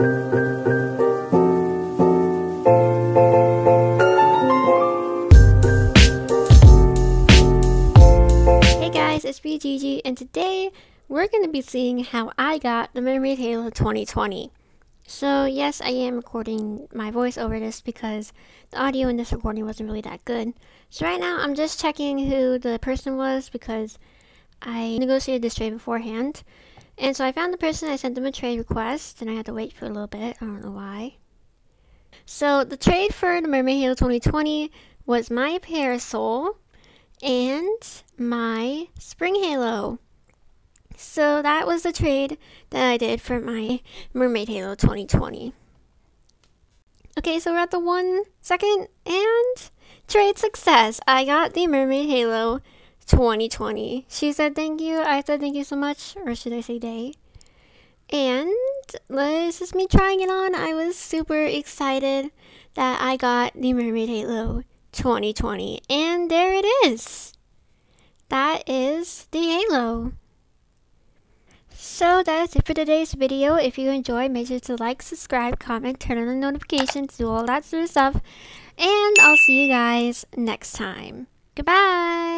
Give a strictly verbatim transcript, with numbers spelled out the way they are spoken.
Hey guys, it's B G G, and today we're going to be seeing how I got the MERMAID HALO twenty twenty. So yes, I am recording my voice over this because the audio in this recording wasn't really that good. So right now I'm just checking who the person was because I negotiated this trade beforehand. And so I found the person, I sent them a trade request, and I had to wait for a little bit, I don't know why. So the trade for the MERMAID HALO twenty twenty was my Parasol and my Spring Halo. So that was the trade that I did for my MERMAID HALO twenty twenty. Okay, so we're at the one second, and trade success! I got the MERMAID HALO twenty twenty. She said thank you, I said thank you so much, or should I say day. And this is me trying it on. I was super excited that I got the MERMAID HALO twenty twenty. And there it is! That is the Halo. So that is it for today's video. If you enjoyed, make sure to like, subscribe, comment, turn on the notifications, do all that sort of stuff. And I'll see you guys next time. Goodbye!